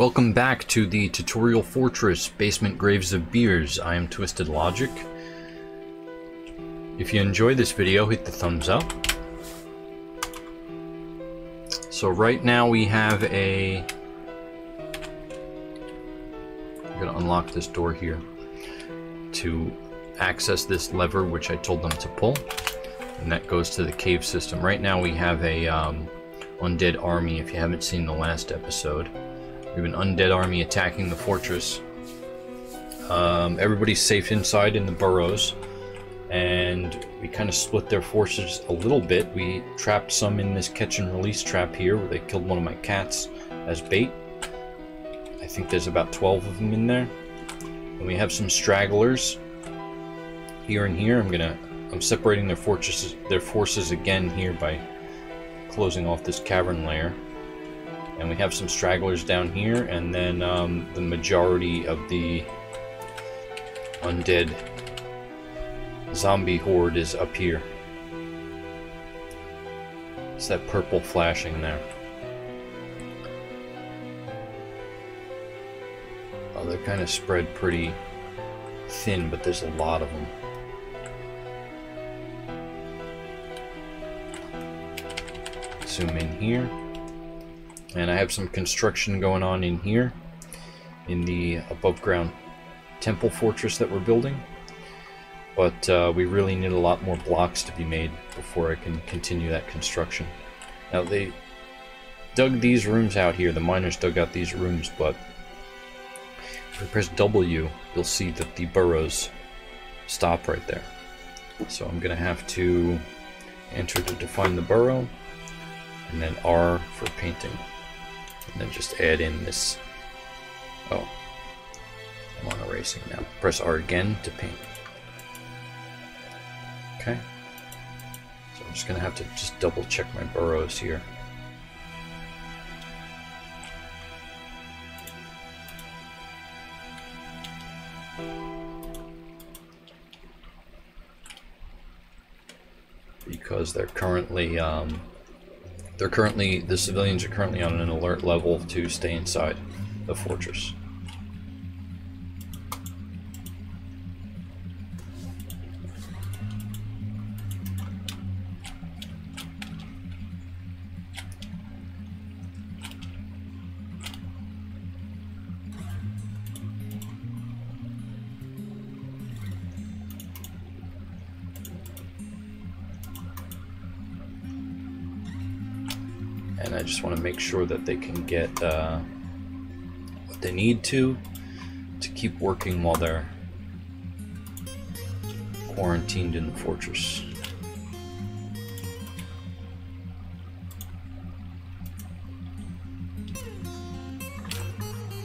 Welcome back to the Tutorial Fortress Basement Graves of Beers. I am Twisted Logic. If you enjoy this video, hit the thumbs up. So right now we have a... I'm gonna unlock this door here to access this lever, which I told them to pull. And that goes to the cave system. Right now we have a undead army, if you haven't seen the last episode. We have an undead army attacking the fortress. Everybody's safe inside in the burrows. And we kind of split their forces a little bit. We trapped some in this catch and release trap here where they killed one of my cats as bait. I think there's about 12 of them in there. And we have some stragglers here and here. I'm separating their forces again here by closing off this cavern layer. And we have some stragglers down here, and then the majority of the undead zombie horde is up here. It's that purple flashing there. Oh, they're kind of spread pretty thin, but there's a lot of them. Zoom in here. And I have some construction going on in here, in the above-ground temple fortress that we're building. But we really need a lot more blocks to be made before I can continue that construction. Now, they dug these rooms out here. The miners dug out these rooms, but if you press W, you'll see that the burrows stop right there. So I'm going to have to enter to define the burrow, and then R for painting. And then just add in this. Oh, I'm on erasing now. Press R again to paint. Okay. So I'm just gonna have to just double check my burrows here. Because they're currently the civilians are currently on an alert level to stay inside the fortress. And I just want to make sure that they can get what they need to keep working while they're quarantined in the fortress.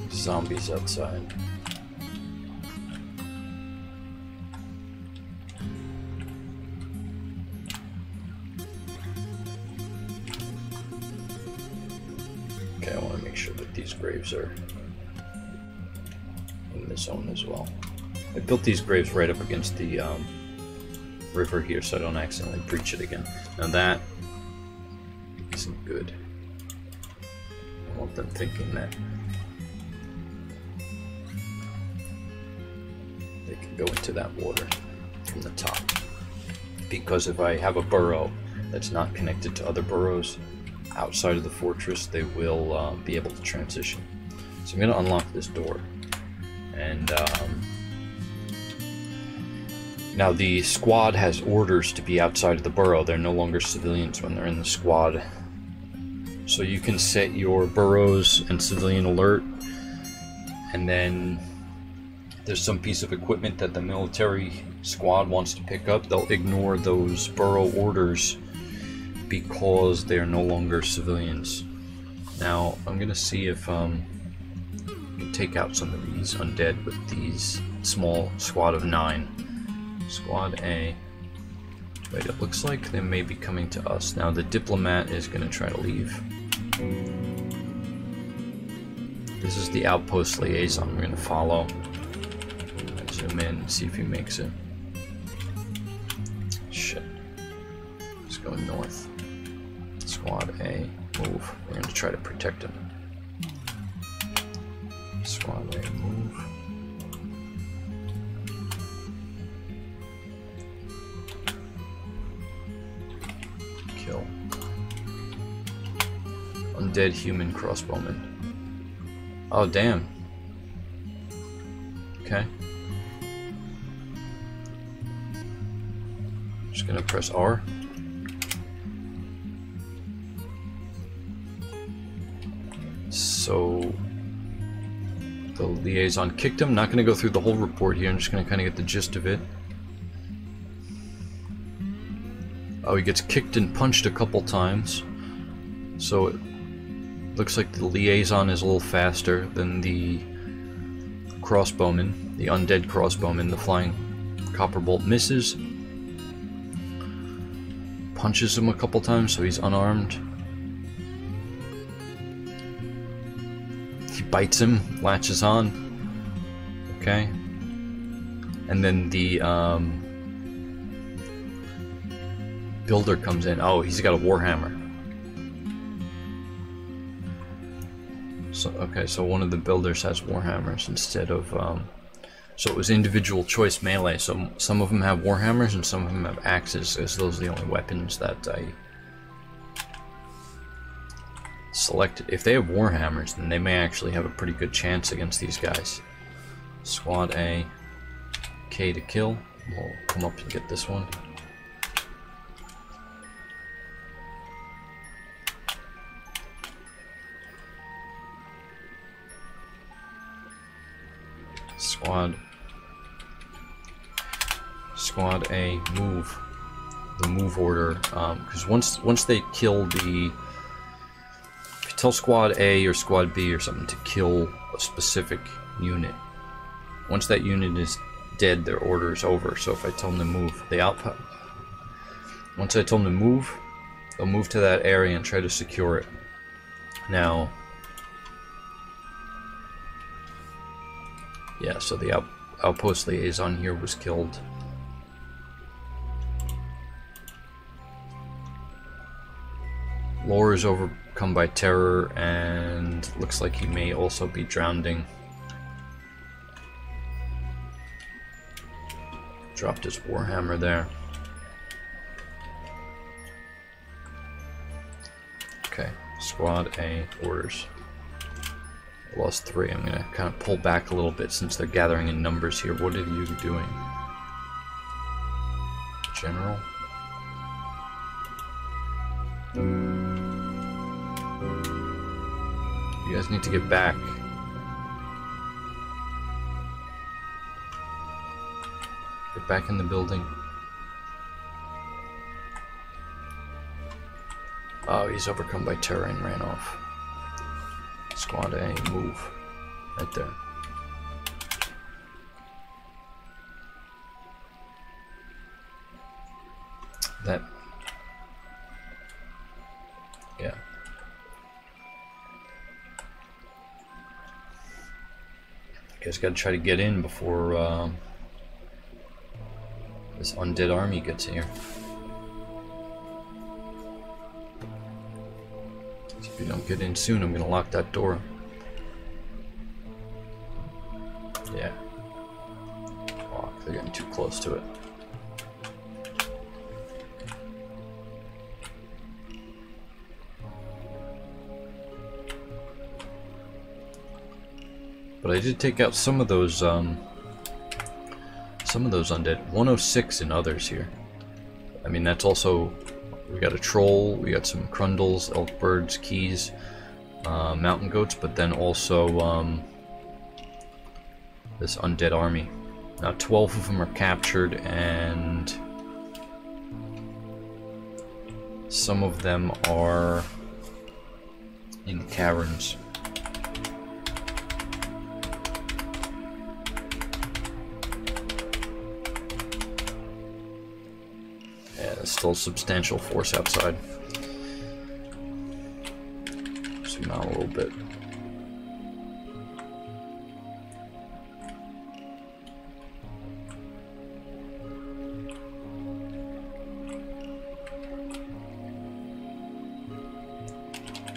Zombies outside. These graves are in this zone as well. I built these graves right up against the river here so I don't accidentally breach it again. Now that isn't good. I don't want them thinking that they can go into that water from the top. Because if I have a burrow that's not connected to other burrows outside of the fortress, they will be able to transition. So I'm going to unlock this door. And now the squad has orders to be outside of the burrow. They're no longer civilians when they're in the squad. So you can set your burrows and civilian alert. And then there's some piece of equipment that the military squad wants to pick up. They'll ignore those burrow orders because they're no longer civilians. Now, I'm gonna see if I can take out some of these undead with these small squad of 9. Squad A. Wait, it looks like they may be coming to us. Now, the diplomat is gonna try to leave. This is the outpost liaison we're gonna follow. I'm gonna zoom in and see if he makes it. Shit. Let's go north. Squad A, move. We're going to try to protect him. That's why they move. Kill. Undead human crossbowman. Oh damn. Okay. Just gonna press R. So the liaison kicked him. Not gonna go through the whole report here. I'm just gonna kind of get the gist of it. Oh, he gets kicked and punched a couple times. So it looks like the liaison is a little faster than the crossbowman, the undead crossbowman. The flying copperbolt misses. Punches him a couple times, so he's unarmed. He bites him, latches on. Okay. And then the builder comes in. Oh, he's got a warhammer. So okay, so one of the builders has warhammers instead of so it was individual choice melee. So some of them have warhammers and some of them have axes, as those are the only weapons that I selected. If they have warhammers, then they may actually have a pretty good chance against these guys. Squad A, K to kill. We'll come up and get this one. Squad A, move. The move order, because once they kill the, tell Squad A or Squad B or something to kill a specific unit. Once that unit is dead, their order is over. So if I tell them to move, they output. Once I tell them to move, they'll move to that area and try to secure it. Now, yeah, so the outpost liaison here was killed. Lore is overcome by terror, and looks like he may also be drowning. Dropped his warhammer there. Okay, Squad A orders. Lost three. I'm gonna kind of pull back a little bit since they're gathering in numbers here. What are you doing? General? You guys need to get back. Get back in the building. Oh, he's overcome by terror and ran off. Squad A, move. Right there. That. Yeah. Guys gotta try to get in before this undead army gets here. So if you don't get in soon, I'm gonna lock that door. Yeah. Fuck, they're getting too close to it. But I did take out some of those undead. 106 in others here. I mean, that's also, we got a troll, we got some crundles, elk birds, keys, mountain goats, but then also this undead army. Now 12 of them are captured, and some of them are in caverns. Still substantial force outside. Zoom out a little bit.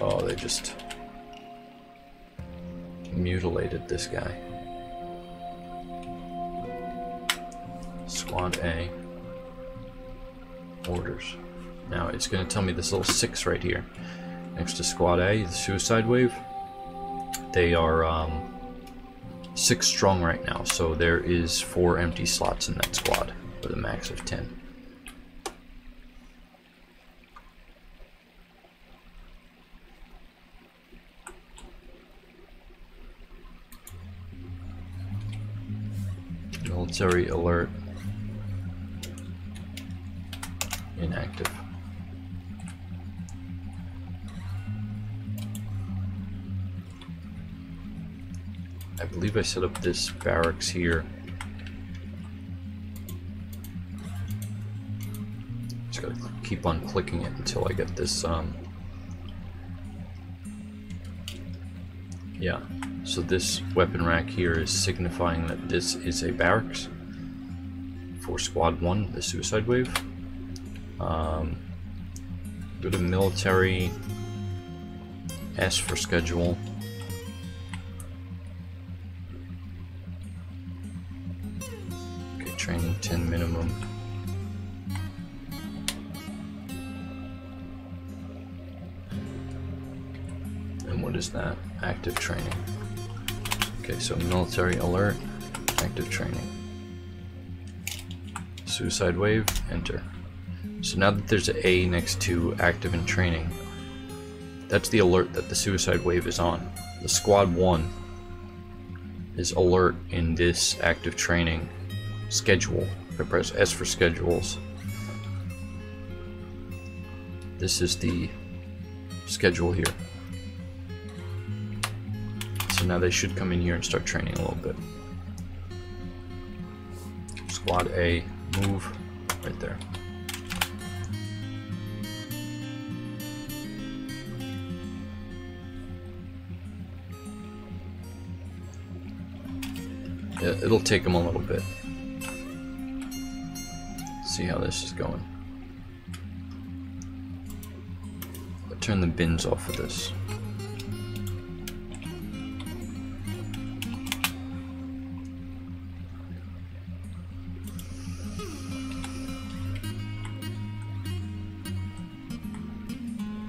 Oh, they just mutilated this guy. Squad A. Orders. Now it's going to tell me this little 6 right here. Next to Squad A, the Suicide Wave. They are 6 strong right now, so there is 4 empty slots in that squad with a max of 10. Military alert. Inactive. I believe I set up this barracks here. Just gotta keep on clicking it until I get this, yeah. So this weapon rack here is signifying that this is a barracks for Squad 1, the Suicide Wave. Go to military, S for schedule. Okay, training 10 minimum. And what is that? Active training. Okay, so military alert, active training. Suicide wave, enter. So now that there's an A next to active and training, that's the alert that the suicide wave is on. The squad 1 is alert in this active training schedule. I press S for schedules. This is the schedule here. So now they should come in here and start training a little bit. Squad A, move right there. It'll take them a little bit. See how this is going. I'll turn the bins off of this.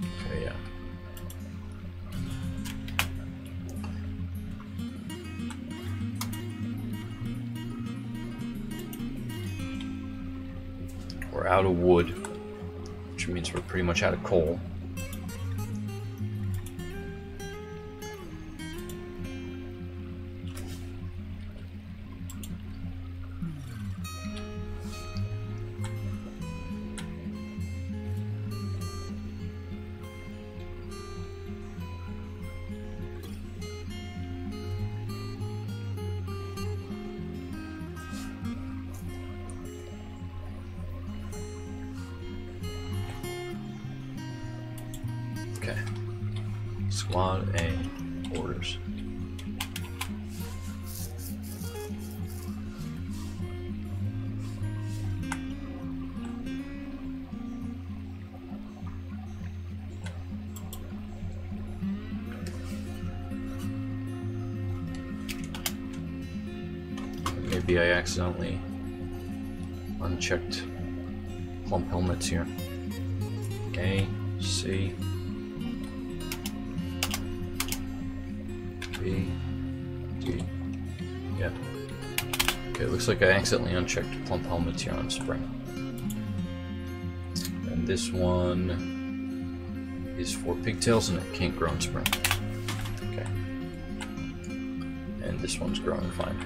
Okay, yeah. We're out of wood, which means we're pretty much out of coal. Squad A, orders. Maybe I accidentally unchecked clump helmets here. A, C. D. Yeah. Okay, looks like I accidentally unchecked clump helmets here on spring. And this one is for pigtails and it can't grow in spring. Okay. And this one's growing fine.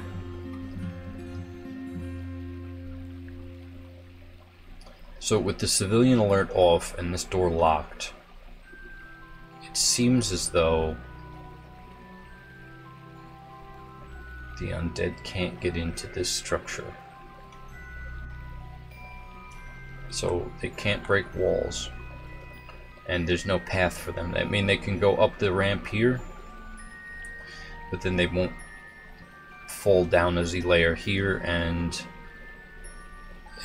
So with the civilian alert off and this door locked, it seems as though the undead can't get into this structure. So they can't break walls. And there's no path for them. I mean, they can go up the ramp here, but then they won't fall down as a layer here, and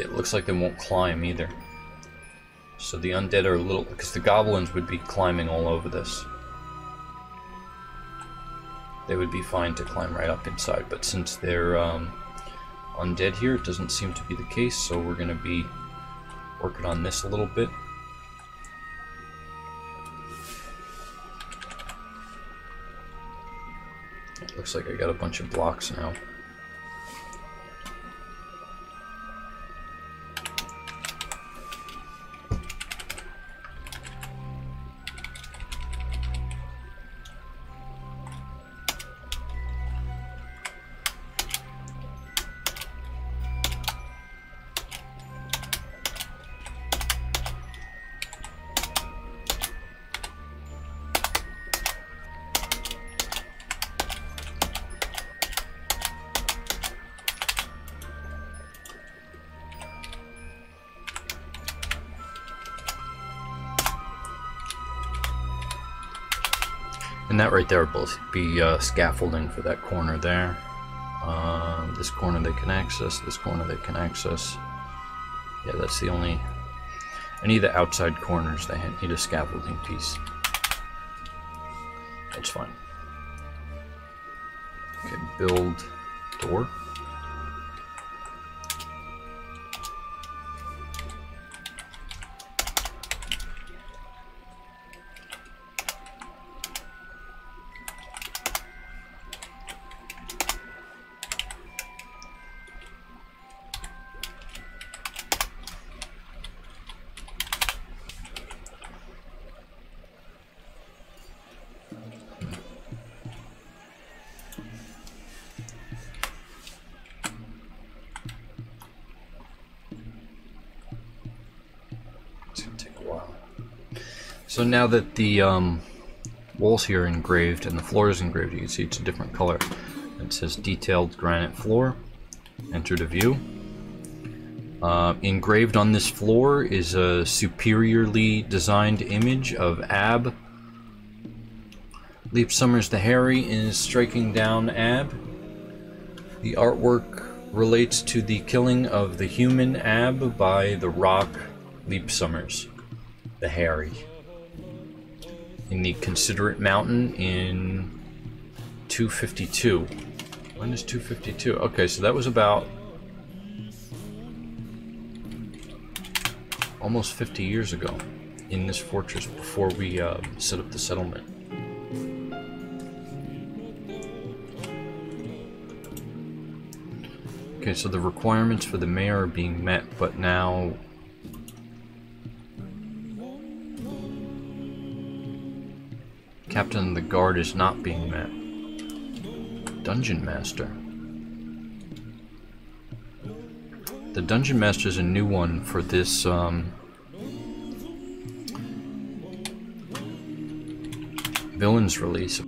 it looks like they won't climb either. So the undead are a little, because the goblins would be climbing all over this. they would be fine to climb right up inside. But since they're undead here, it doesn't seem to be the case, so we're going to be working on this a little bit. It looks like I got a bunch of blocks now. And that right there will be scaffolding for that corner there. This corner they can access, this corner they can access. Yeah, that's the only... any of the outside corners they need a scaffolding piece. That's fine. Okay, build door. So now that the walls here are engraved and the floor is engraved, you can see it's a different color. It says detailed granite floor. Enter to view. Engraved on this floor is a superiorly designed image of Ab. Leap summons the Harry and is striking down Ab. The artwork relates to the killing of the human Ab by the rock Leap summers the Harry in the Considerate Mountain in 252. When is 252? Okay, so that was about almost 50 years ago in this fortress before we set up the settlement. Okay, so the requirements for the mayor are being met, but now Captain of the Guard is not being met. Dungeon Master. The Dungeon Master is a new one for this, villains release.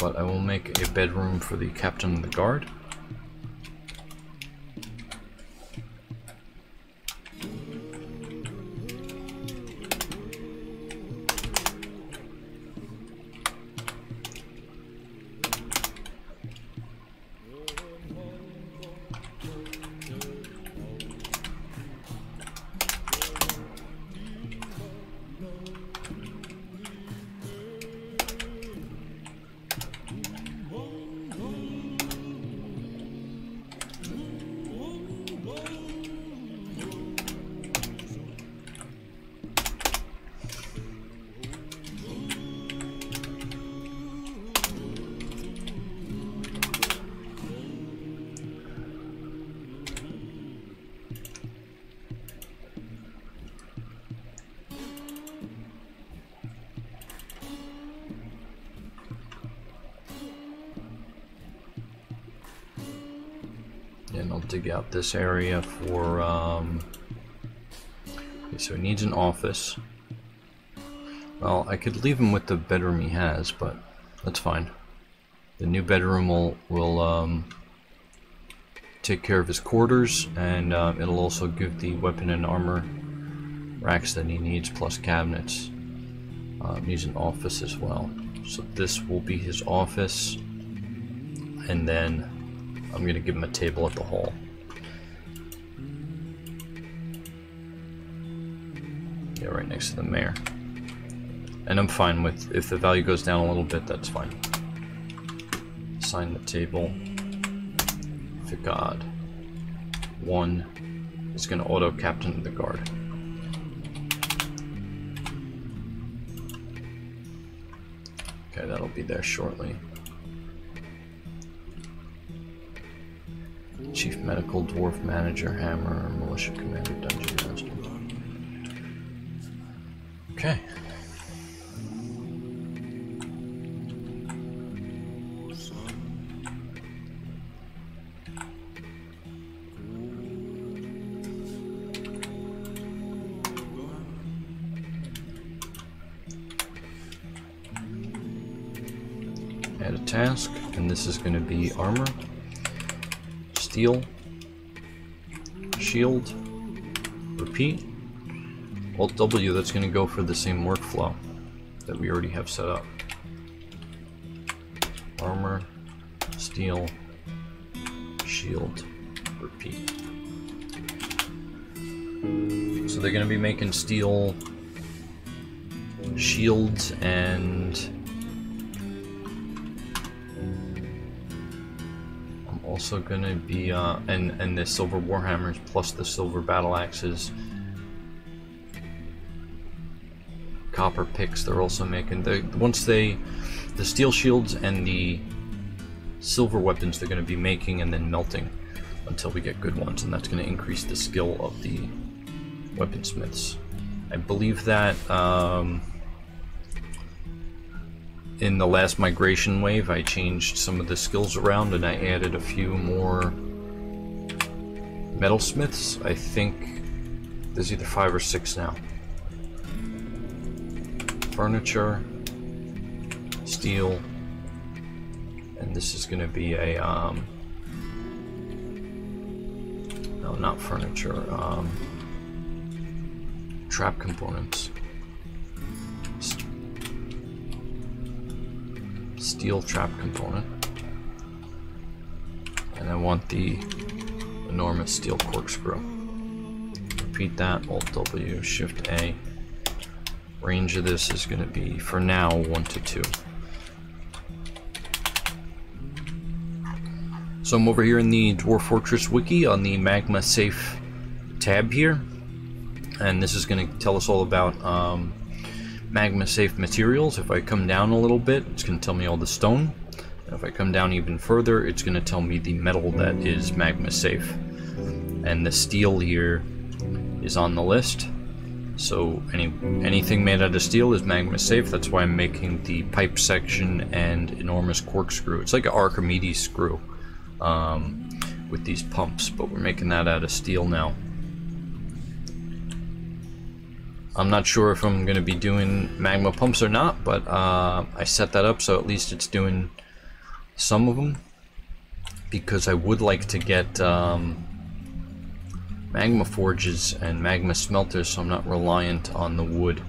But I will make a bedroom for the Captain of the Guard. Dig out this area for okay, so he needs an office. Well, I could leave him with the bedroom he has, but that's fine. The new bedroom will take care of his quarters, and it'll also give the weapon and armor racks that he needs, plus cabinets. He needs an office as well, so this will be his office, and then I'm gonna give him a table at the hall. Yeah, right next to the mare. And I'm fine with, if the value goes down a little bit, that's fine. Assign the table to guard. One is going to auto-captain the guard. Okay, that'll be there shortly. Chief Medical, Dwarf Manager, Hammer, Militia Commander, Dungeon Master. Okay. Add a task, and this is going to be armor. Steel, shield, repeat, Alt W, that's going to go for the same workflow that we already have set up. Armor, steel, shield, repeat. So they're going to be making steel shields and also gonna be and the silver warhammers plus the silver battle axes, copper picks. They're also making the steel shields and the silver weapons. They're gonna be making and then melting until we get good ones, and that's gonna increase the skill of the weaponsmiths. I believe that in the last migration wave, I changed some of the skills around and I added a few more metalsmiths. I think there's either 5 or 6 now. Furniture, steel, and this is going to be a, no, not furniture, trap components. Steel trap component, and I want the enormous steel corkscrew. Repeat that, Alt W, Shift A. Range of this is going to be, for now, 1 to 2. So I'm over here in the Dwarf Fortress Wiki on the Magma Safe tab here, and this is going to tell us all about Magma Safe materials. If I come down a little bit, it's going to tell me all the stone. And if I come down even further, it's going to tell me the metal that is Magma Safe. And the steel here is on the list. So anything made out of steel is Magma Safe. That's why I'm making the pipe section and enormous corkscrew. It's like an Archimedes screw with these pumps, but we're making that out of steel now. I'm not sure if I'm going to be doing magma pumps or not, but I set that up so at least it's doing some of them, because I would like to get magma forges and magma smelters, so I'm not reliant on the wood.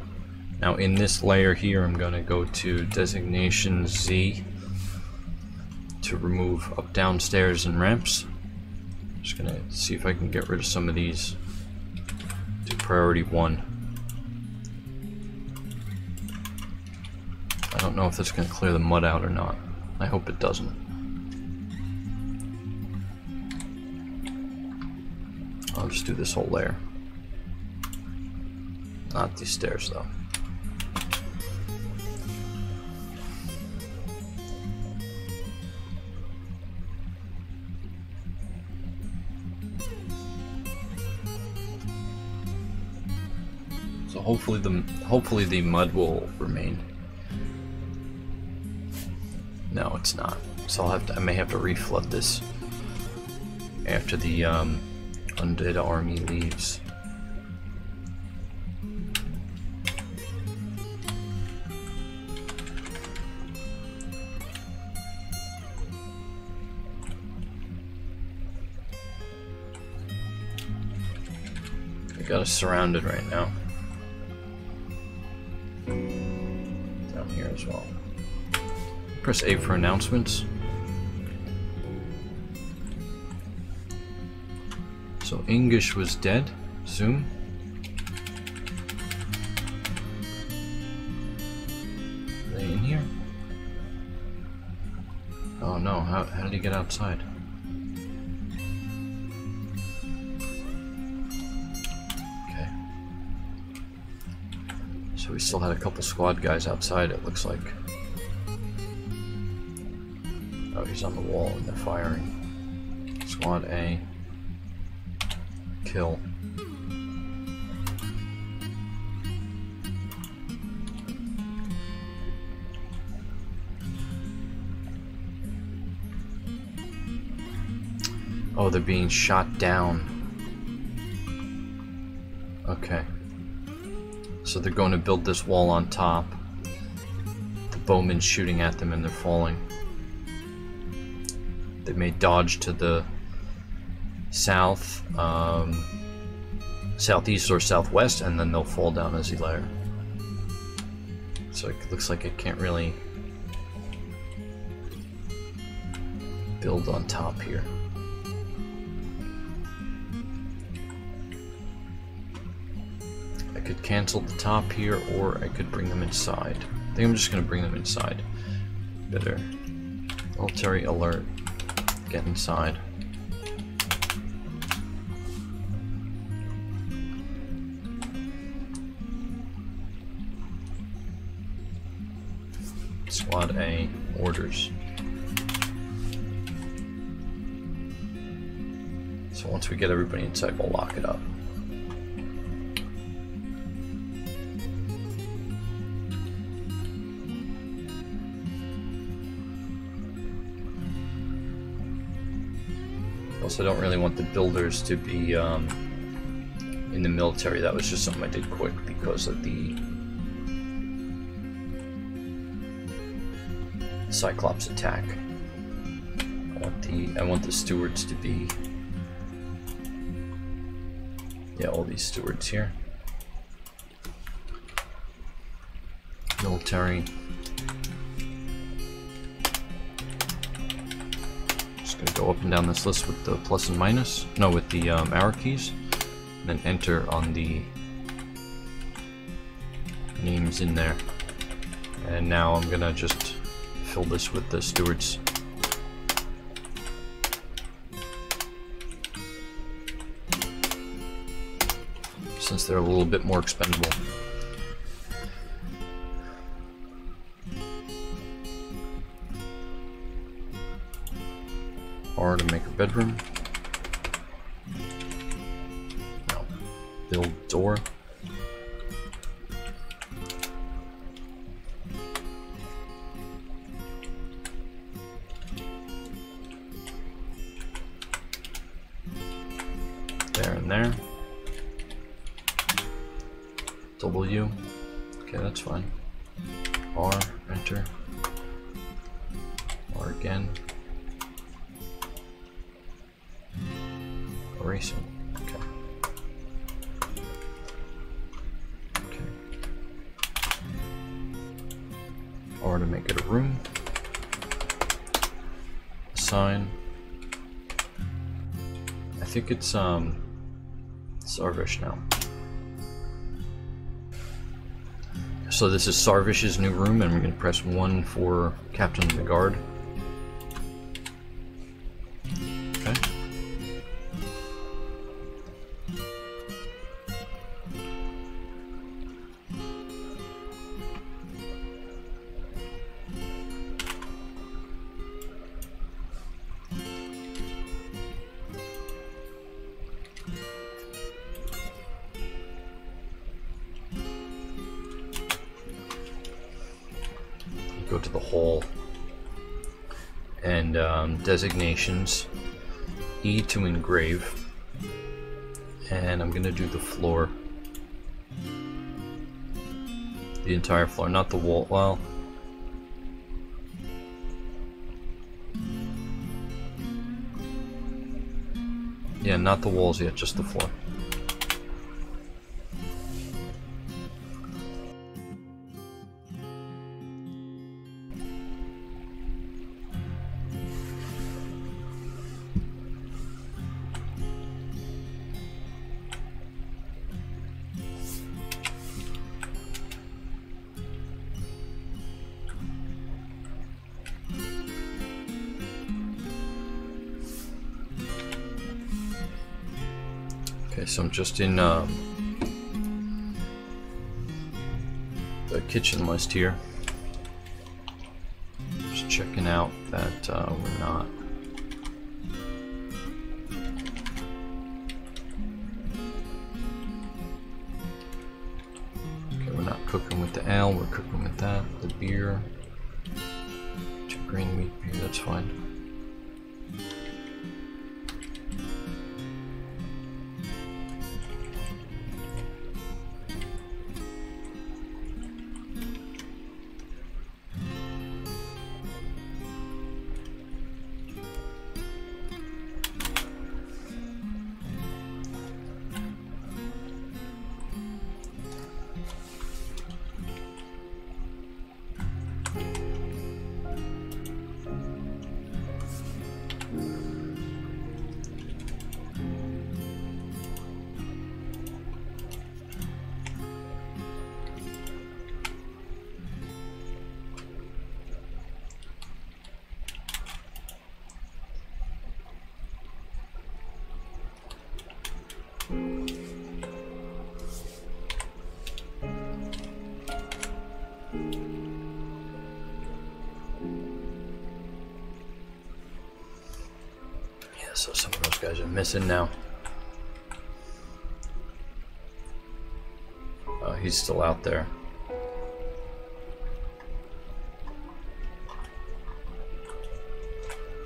Now in this layer here, I'm going to go to designation Z to remove up, down, stairs, and ramps. I'm just going to see if I can get rid of some of these to priority 1. I don't know if that's going to clear the mud out or not. I hope it doesn't. I'll just do this whole layer. Not these stairs though. So hopefully the mud will remain. No, it's not. So I may have to reflood this after the undead army leaves. We got us surrounded right now. Down here as well. Press A for announcements. So English was dead. Zoom. in here? Oh no, how did he get outside? Okay. So we still had a couple squad guys outside, it looks like. Oh, he's on the wall and they're firing. Squad A. Kill. Oh, they're being shot down. Okay. So they're going to build this wall on top. The bowman's shooting at them and they're falling. They may dodge to the south, southeast or southwest, and then they'll fall down as a layer. So it looks like it can't really build on top here. I could cancel the top here, or I could bring them inside. I think I'm just going to bring them inside. Better. Military alert. Get inside. Squad A. Orders. So once we get everybody inside, we'll lock it up. Also, I don't really want the builders to be in the military. That was just something I did quick because of the Cyclops attack. I want the stewards to be, yeah, all these stewards here. Military. Go up and down this list with the plus and minus, no, with the arrow keys, and then enter on the names in there. And now I'm gonna just fill this with the stewards. Since they're a little bit more expendable. R to make a bedroom. No. Build door. There and there. W. Okay, that's fine. R, enter. R again. Okay. Okay. Or to make it a room. Assign. I think it's Sarvish now. So this is Sarvish's new room, and we're gonna press 1 for Captain of the Guard. Go to the hall and designations, E to engrave, and I'm gonna do the floor, the entire floor, not the wall. Well, yeah, not the walls yet, just the floor. Okay, so I'm just in the kitchen list here. Just checking out that we're not. Okay, we're not cooking with the ale, we're cooking with that, the beer. Green meat beer, that's fine. So some of those guys are missing now. He's still out there.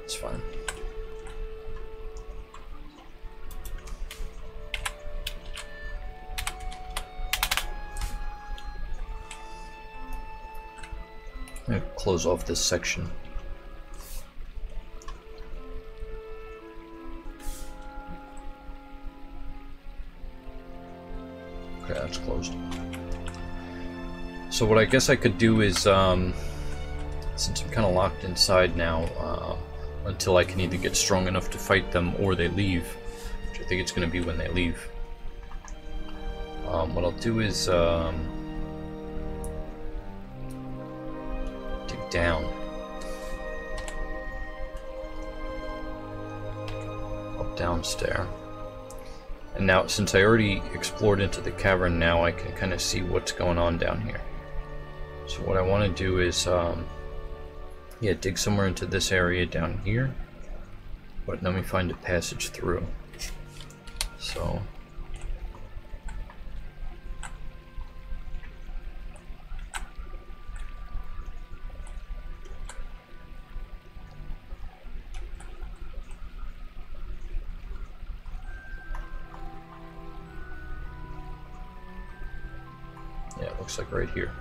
It's fine. I'm gonna close off this section. So what I guess I could do is, since I'm kind of locked inside now, until I can either get strong enough to fight them or they leave, which I think it's going to be when they leave. What I'll do is dig down. Up downstairs. And now, since I already explored into the cavern, now I can kind of see what's going on down here. So what I want to do is, yeah, dig somewhere into this area down here, but let me find a passage through. So, yeah, it looks like right here.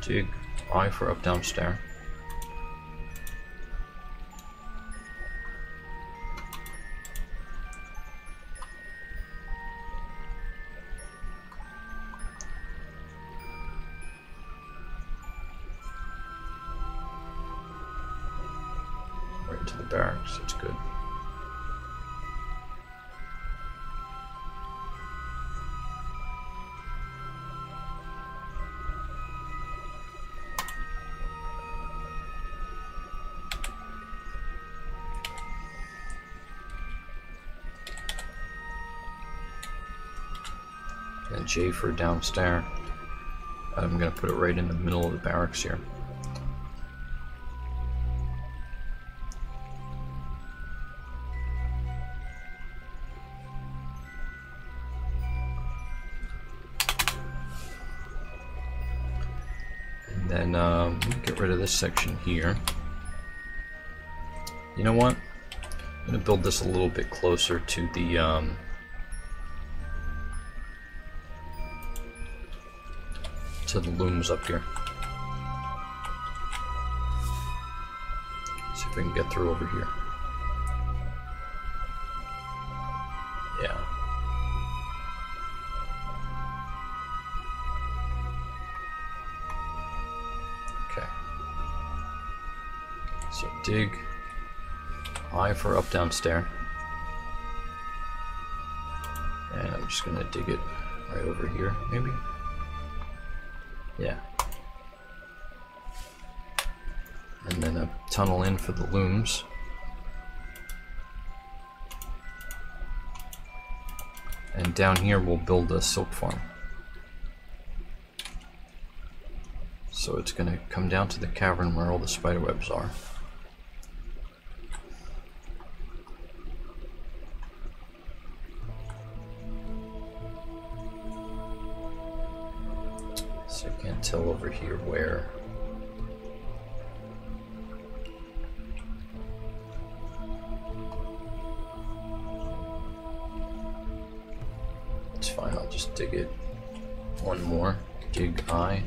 Dig I for up downstairs. Right into the barracks, that's good. J for downstairs. I'm going to put it right in the middle of the barracks here. And then get rid of this section here. You know what? I'm going to build this a little bit closer to the to the looms up here. See if we can get through over here. Yeah. Okay. So dig I for up downstairs. And I'm just gonna dig it right over here, maybe. Yeah. and then a tunnel in for the looms. And down here we'll build a silk farm. So it's going to come down to the cavern where all the spider webs are. So I can't tell over here where. It's fine, I'll just dig it one more. Dig I.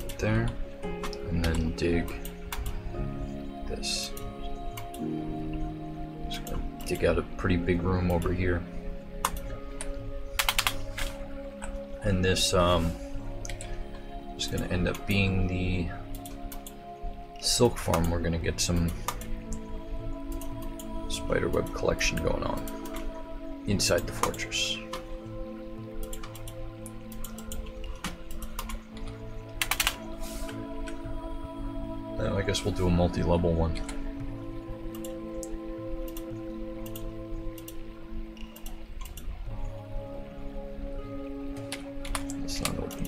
Right there. And then dig this. Just gonna dig out a pretty big room over here. And this is going to end up being the silk farm. We're going to get some spiderweb collection going on inside the fortress. Now I guess we'll do a multi-level one.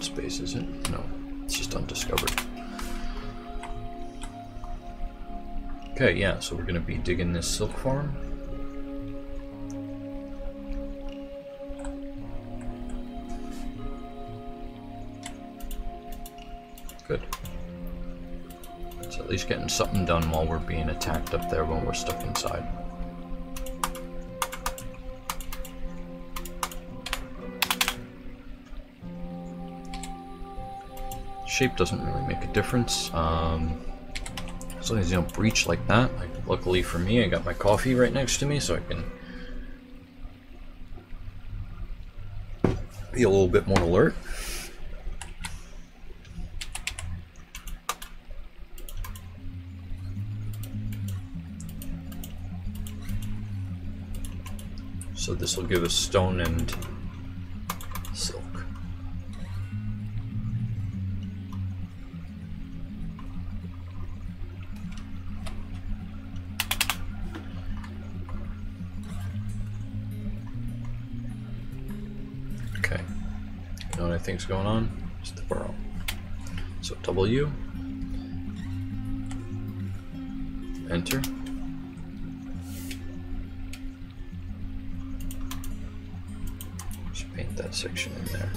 Space, is it? No, it's just undiscovered. Okay, yeah, so we're gonna be digging this silk farm. Good. It's at least getting something done while we're being attacked up there when we're stuck inside. Shape doesn't really make a difference, as long as you don't breach like that. Like, luckily for me, I got my coffee right next to me, so I can be a little bit more alert. So this will give us stone and silk. Things going on, it's the burrow. So W, enter. Just paint that section in there.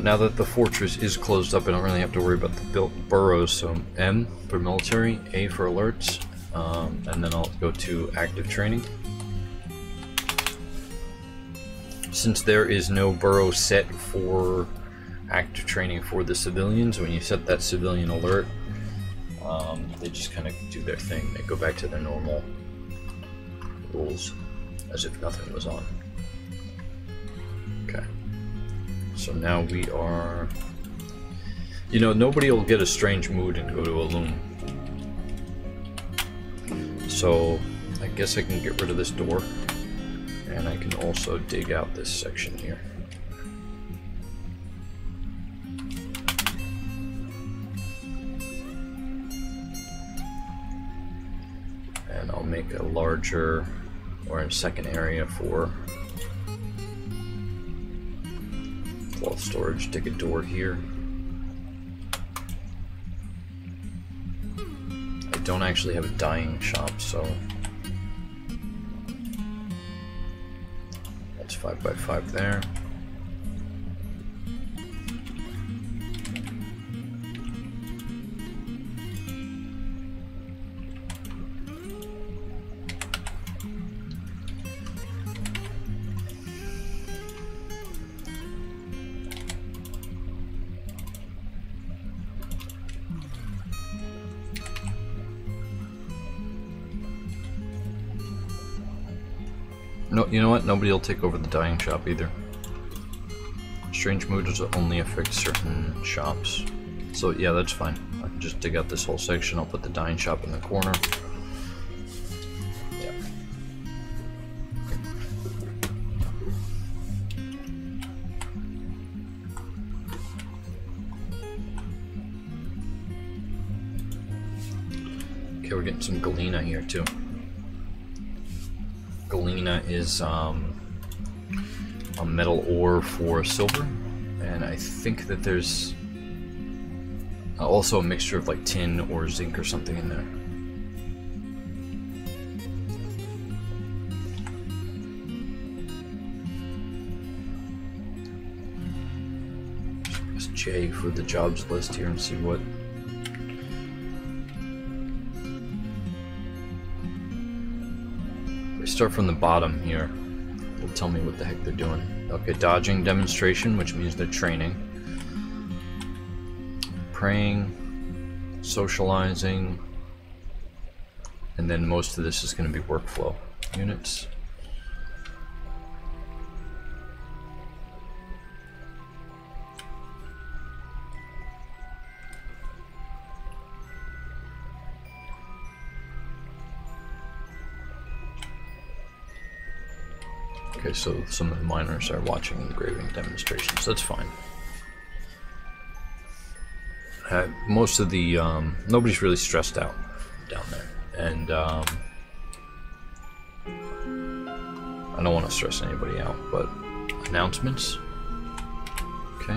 Now that the fortress is closed up, I don't really have to worry about the built burrows, so M for military, A for alerts, and then I'll go to active training. Since there is no burrow set for active training for the civilians, when you set that civilian alert, they just kind of do their thing. They go back to their normal rules as if nothing was on. Okay. So now we are, you know, nobody will get a strange mood and go to a loom. So I guess I can get rid of this door, and I can also dig out this section here. And I'll make a larger, or a second area for cloth storage. Dig a door here. I don't actually have a dyeing shop, so that's 5 by 5 there. No, you know what? Nobody will take over the dyeing shop either. strange mood does only affect certain shops. So yeah, that's fine. I can just dig out this whole section. I'll put the dine shop in the corner. Yeah. Okay, we're getting some galena here too. Galena is a metal ore for silver, and I think that there's also a mixture of like tin or zinc or something in there. Press J for the jobs list here and see what. If I start from the bottom here, it'll tell me what the heck they're doing. Okay, dodging demonstration, which means they're training. Praying, socializing, and then most of this is going to be workflow units. Okay, so some of the miners are watching engraving demonstrations, that's fine. Most of the nobody's really stressed out down there, and I don't want to stress anybody out, but announcements. Okay,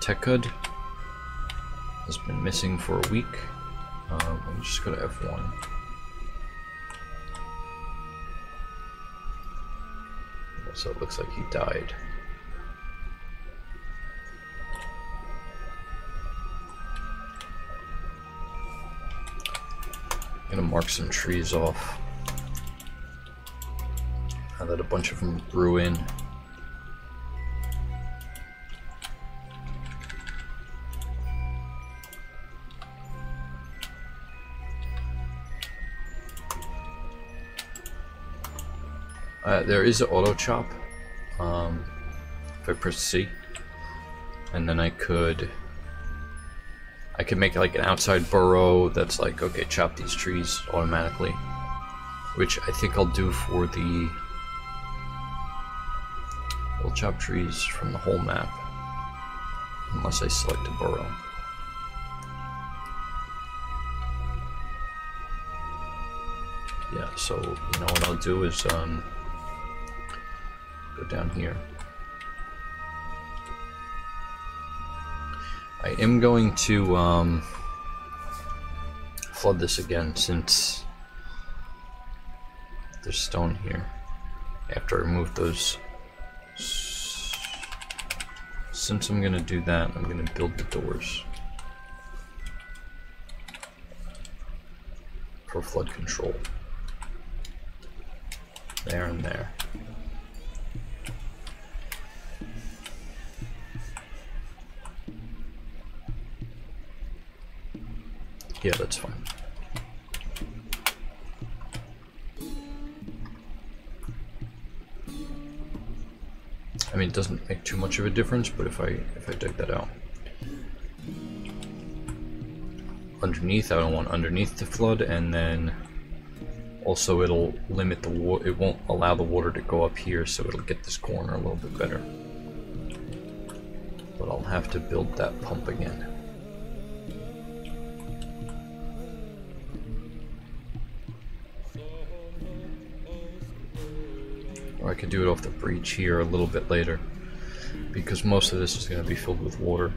Tekkud has been missing for a week. Let me just go to F1. So it looks like he died. I'm gonna mark some trees off. Now that a bunch of them grew in. There is an auto chop. If I press C, and then I could make like an outside burrow that's like, okay, chop these trees automatically, which I think I'll do for the, we'll chop trees from the whole map, unless I select a burrow. Yeah, so, you know what I'll do is, go down here. I am going to flood this again since there's stone here. After I remove those, since I'm gonna do that, I'm gonna build the doors for flood control. There and there. Yeah, that's fine. I mean, it doesn't make too much of a difference, but if I dig that out. Underneath, I don't want underneath to flood, and then also it'll limit the water, it won't allow the water to go up here, so it'll get this corner a little bit better. But I'll have to build that pump again. I could do it off the breach here a little bit later, because most of this is going to be filled with water.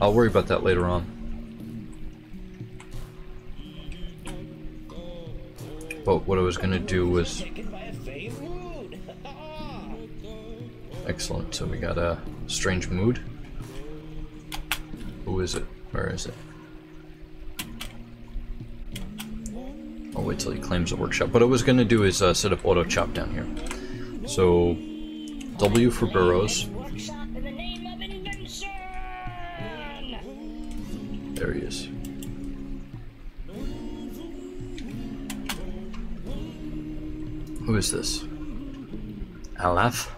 I'll worry about that later on. But what I was going to do was... Excellent, so we got a strange mood. Who is it? Where is it? I'll wait till he claims the workshop. What I was going to do is set up auto chop down here. So W for burrows. There he is. Who is this? Alaf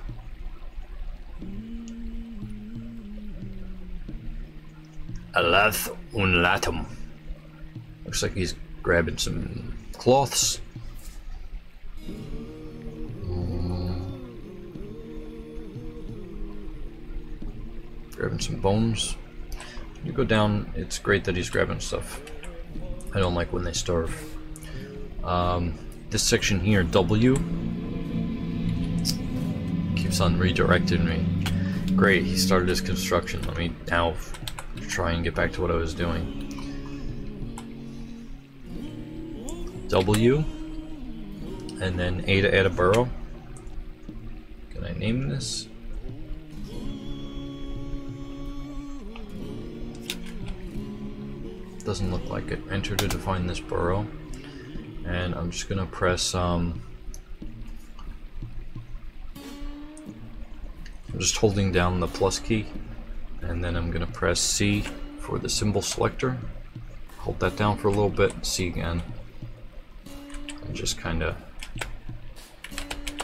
Alaf Unlatum. Looks like he's grabbing some cloths. Grabbing some bones. You go down, it's great that he's grabbing stuff. I don't like when they starve. This section here, W, keeps on redirecting me. Great, he started his construction. Let me now try and get back to what I was doing. W, and then A to add a burrow. Can I name this? Doesn't look like it. Enter to define this burrow, and I'm just gonna press I'm just holding down the plus key, and then I'm gonna press C for the symbol selector, hold that down for a little bit, C again, and just kinda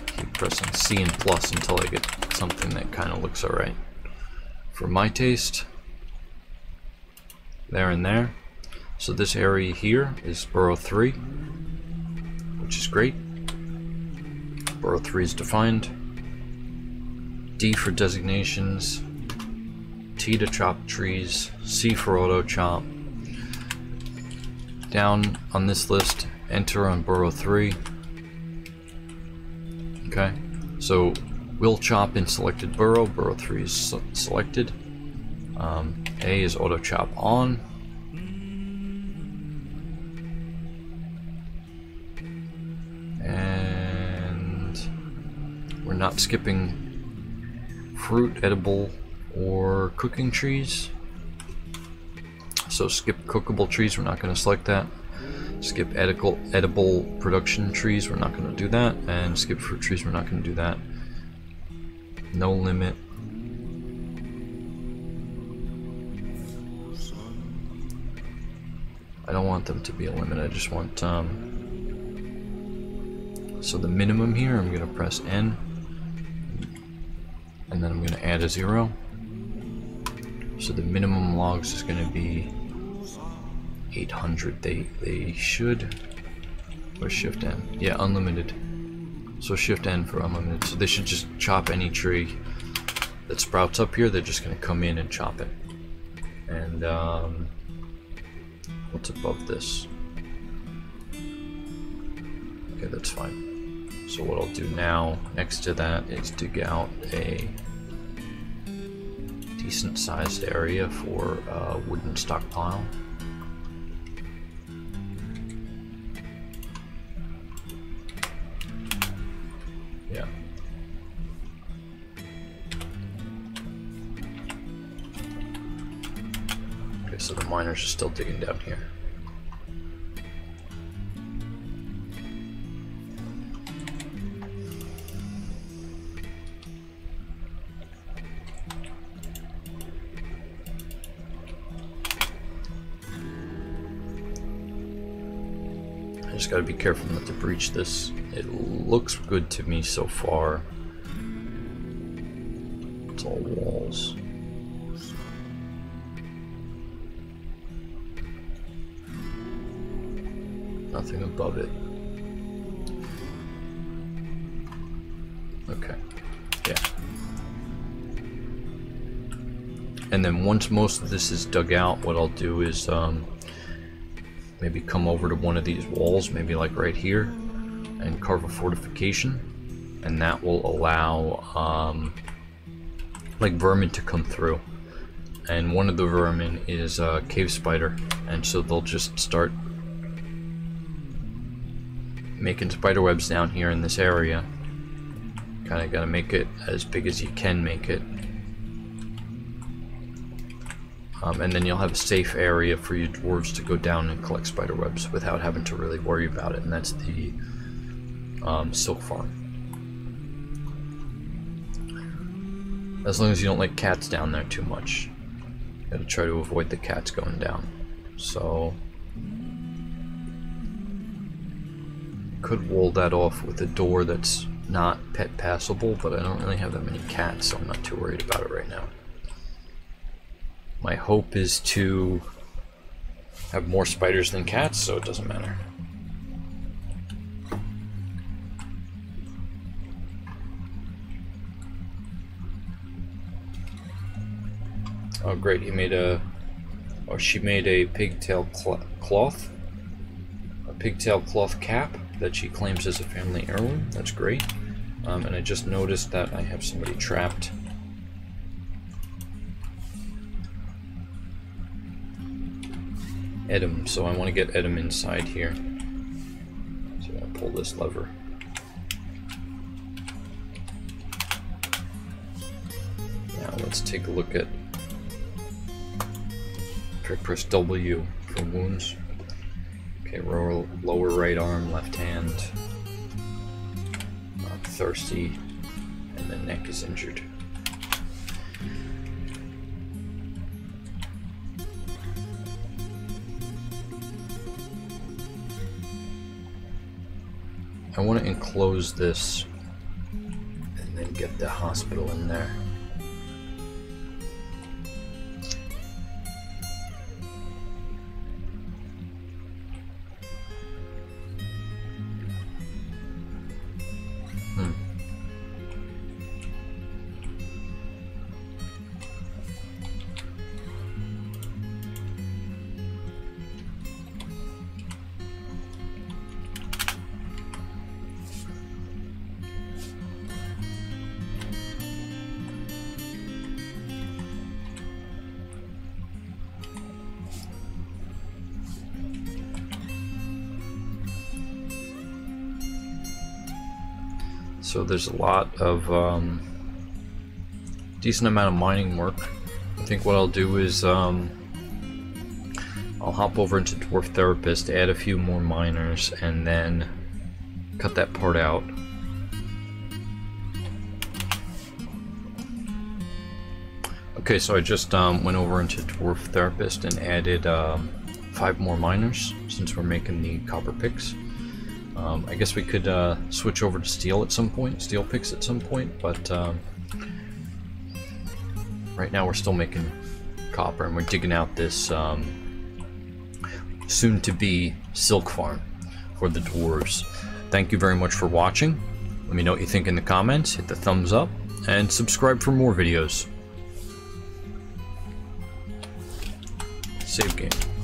keep pressing C and plus until I get something that kinda looks alright for my taste. There and there. So this area here is burrow 3, which is great. Burrow 3 is defined. D for designations, T to chop trees, C for auto chop. Down on this list, enter on burrow 3. Okay, so we'll chop in selected burrow. Burrow 3 is selected. A is auto chop on. We're not skipping fruit, edible, or cooking trees. So skip cookable trees, we're not going to select that. Skip edible production trees, we're not going to do that. And skip fruit trees, we're not going to do that. No limit. I don't want them to be a limit, I just want... so the minimum here, I'm going to press N. And then I'm going to add a 0. So the minimum logs is going to be 800. They should, or shift N, yeah, unlimited. So shift N for unlimited. So they should just chop any tree that sprouts up here. They're just going to come in and chop it. And what's above this? Okay, that's fine. So what I'll do now next to that is dig out a decent sized area for a wooden stockpile. Yeah. Okay, so the miners are still digging down here. Just gotta be careful not to breach this. It looks good to me so far. It's all walls. Nothing above it. Okay. Yeah. And then once most of this is dug out, what I'll do is maybe come over to one of these walls, maybe like right here, and carve a fortification, and that will allow like vermin to come through. And one of the vermin is a cave spider, and so they'll just start making spider webs down here in this area. Kind of gotta make it as big as you can make it. And then you'll have a safe area for your dwarves to go down and collect spider webs without having to really worry about it, and that's the silk farm. As long as you don't let cats down there too much. You gotta try to avoid the cats going down. So... could wall that off with a door that's not pet passable, but I don't really have that many cats, so I'm not too worried about it right now. My hope is to have more spiders than cats, so it doesn't matter. Oh great, he made a, oh she made a pigtail cloth, a pigtail cloth cap that she claims is a family heirloom. That's great. And I just noticed that I have somebody trapped. Edom, so I want to get Edom inside here. So I'm going to pull this lever. Now let's take a look at press W for wounds. Okay, lower right arm, left hand. I'm thirsty, and the neck is injured. I want to enclose this, and then get the hospital in there. So there's a lot of decent amount of mining work. I think what I'll do is I'll hop over into Dwarf Therapist, add a few more miners, and then cut that part out. Okay, so I just went over into Dwarf Therapist and added 5 more miners since we're making the copper picks. I guess we could switch over to steel at some point, steel picks at some point, but right now we're still making copper, and we're digging out this soon-to-be silk farm for the dwarves. Thank you very much for watching. Let me know what you think in the comments, hit the thumbs up, and subscribe for more videos. Save game.